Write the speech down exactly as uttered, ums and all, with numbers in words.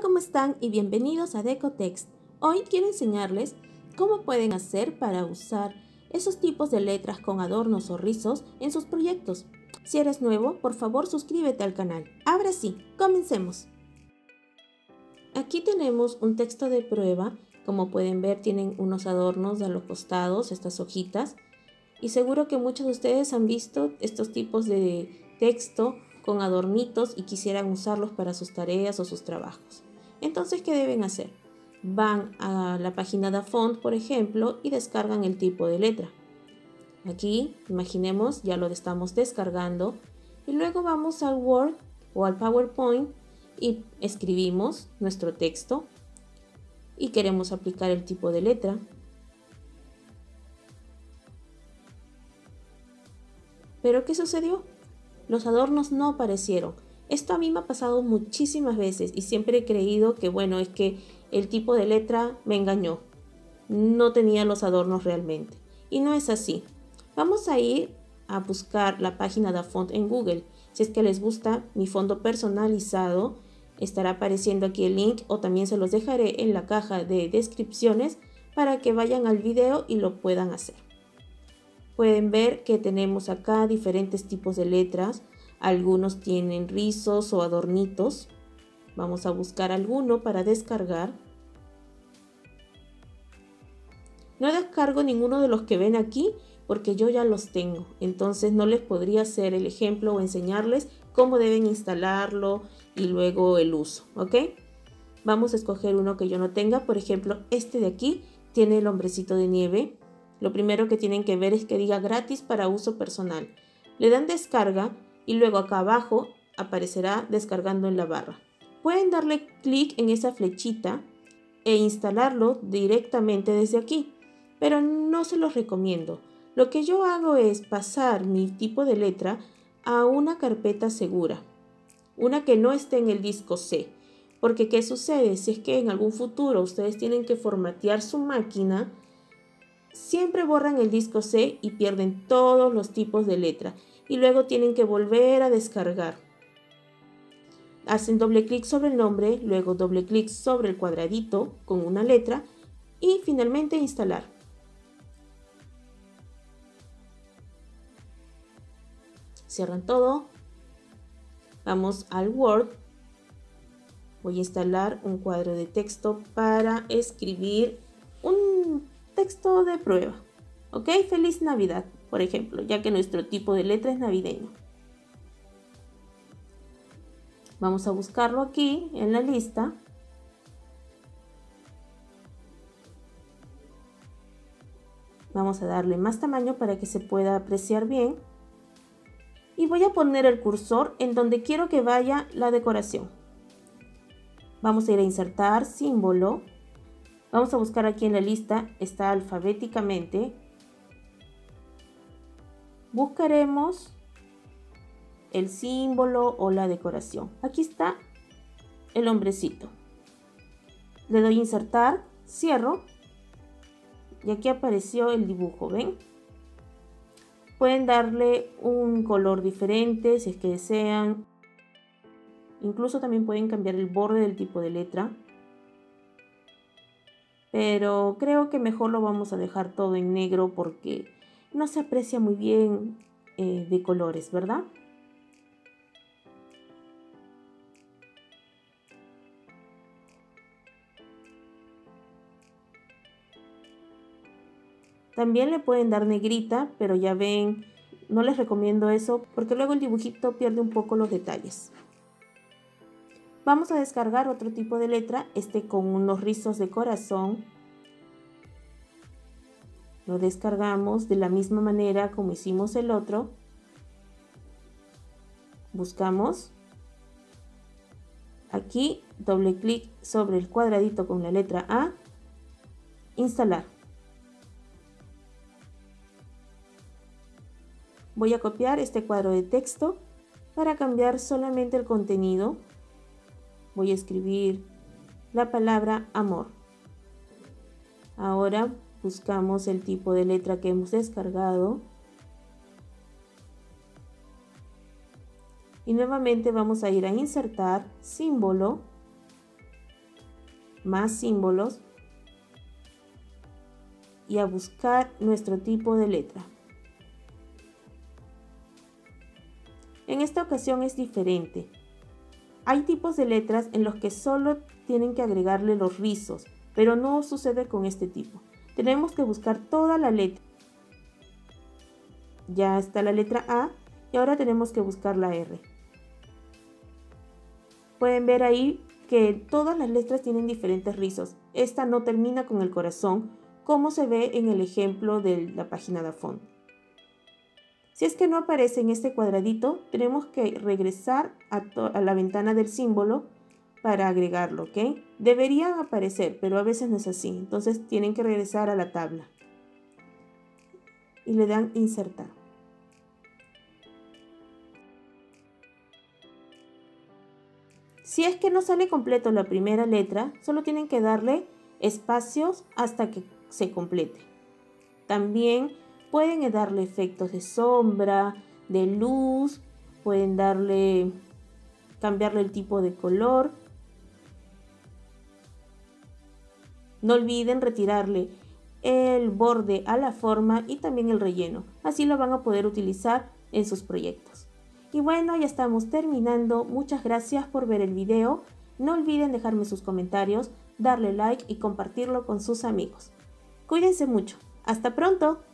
¿cómo están? Y bienvenidos a DecoText. Hoy quiero enseñarles cómo pueden hacer para usar esos tipos de letras con adornos o rizos en sus proyectos. Si eres nuevo, por favor suscríbete al canal. Ahora sí, comencemos. Aquí tenemos un texto de prueba. Como pueden ver, tienen unos adornos a los costados, estas hojitas. Y seguro que muchos de ustedes han visto estos tipos de texto con adornitos y quisieran usarlos para sus tareas o sus trabajos. Entonces, ¿qué deben hacer? Van a la página Dafont, por ejemplo, y descargan el tipo de letra. Aquí, imaginemos, ya lo estamos descargando. Y luego vamos al Word o al PowerPoint y escribimos nuestro texto. Y queremos aplicar el tipo de letra. ¿Pero qué sucedió? Los adornos no aparecieron. Esto a mí me ha pasado muchísimas veces y siempre he creído que, bueno, es que el tipo de letra me engañó. No tenía los adornos realmente. Y no es así. Vamos a ir a buscar la página Dafont en Google. Si es que les gusta mi fondo personalizado, estará apareciendo aquí el link o también se los dejaré en la caja de descripciones para que vayan al video y lo puedan hacer. Pueden ver que tenemos acá diferentes tipos de letras. Algunos tienen rizos o adornitos. Vamos a buscar alguno para descargar. No descargo ninguno de los que ven aquí porque yo ya los tengo. Entonces no les podría hacer el ejemplo o enseñarles cómo deben instalarlo y luego el uso, ¿ok? Vamos a escoger uno que yo no tenga. Por ejemplo, este de aquí tiene el hombrecito de nieve. Lo primero que tienen que ver es que diga gratis para uso personal. Le dan descarga y luego acá abajo aparecerá descargando en la barra. Pueden darle clic en esa flechita e instalarlo directamente desde aquí, pero no se los recomiendo. Lo que yo hago es pasar mi tipo de letra a una carpeta segura, una que no esté en el disco C, porque ¿qué sucede? Si es que en algún futuro ustedes tienen que formatear su máquina, siempre borran el disco C y pierden todos los tipos de letra y luego tienen que volver a descargar. Hacen doble clic sobre el nombre, luego doble clic sobre el cuadradito con una letra y finalmente instalar. Cierran todo. Vamos al Word. Voy a instalar un cuadro de texto para escribir un texto de prueba. Ok, feliz Navidad, por ejemplo, ya que nuestro tipo de letra es navideño. Vamos a buscarlo aquí en la lista. Vamos a darle más tamaño para que se pueda apreciar bien. Y voy a poner el cursor en donde quiero que vaya la decoración. Vamos a ir a insertar símbolo. Vamos a buscar aquí en la lista, está alfabéticamente. Buscaremos el símbolo o la decoración. Aquí está el hombrecito. Le doy insertar, cierro. Y aquí apareció el dibujo, ¿ven? Pueden darle un color diferente si es que desean. Incluso también pueden cambiar el borde del tipo de letra. Pero creo que mejor lo vamos a dejar todo en negro porque no se aprecia muy bien eh, de colores, ¿verdad? También le pueden dar negrita, pero ya ven, no les recomiendo eso porque luego el dibujito pierde un poco los detalles. Vamos a descargar otro tipo de letra, este con unos rizos de corazón. Lo descargamos de la misma manera como hicimos el otro. Buscamos. Aquí, doble clic sobre el cuadradito con la letra A. Instalar. Voy a copiar este cuadro de texto para cambiar solamente el contenido. Voy a escribir la palabra amor. Ahora buscamos el tipo de letra que hemos descargado. Y nuevamente vamos a ir a insertar símbolo. más símbolos y a buscar nuestro tipo de letra. En esta ocasión es diferente. Hay tipos de letras en los que solo tienen que agregarle los rizos, pero no sucede con este tipo. Tenemos que buscar toda la letra. Ya está la letra A y ahora tenemos que buscar la R. Pueden ver ahí que todas las letras tienen diferentes rizos. Esta no termina con el corazón, como se ve en el ejemplo de la página Dafont. Si es que no aparece en este cuadradito, tenemos que regresar a, a la ventana del símbolo para agregarlo, ¿ok? Deberían aparecer, pero a veces no es así. Entonces tienen que regresar a la tabla y le dan insertar. Si es que no sale completo la primera letra, solo tienen que darle espacios hasta que se complete. También pueden darle efectos de sombra, de luz, pueden darle, cambiarle el tipo de color. No olviden retirarle el borde a la forma y también el relleno. Así lo van a poder utilizar en sus proyectos. Y bueno, ya estamos terminando. Muchas gracias por ver el video. No olviden dejarme sus comentarios, darle like y compartirlo con sus amigos. Cuídense mucho. ¡Hasta pronto!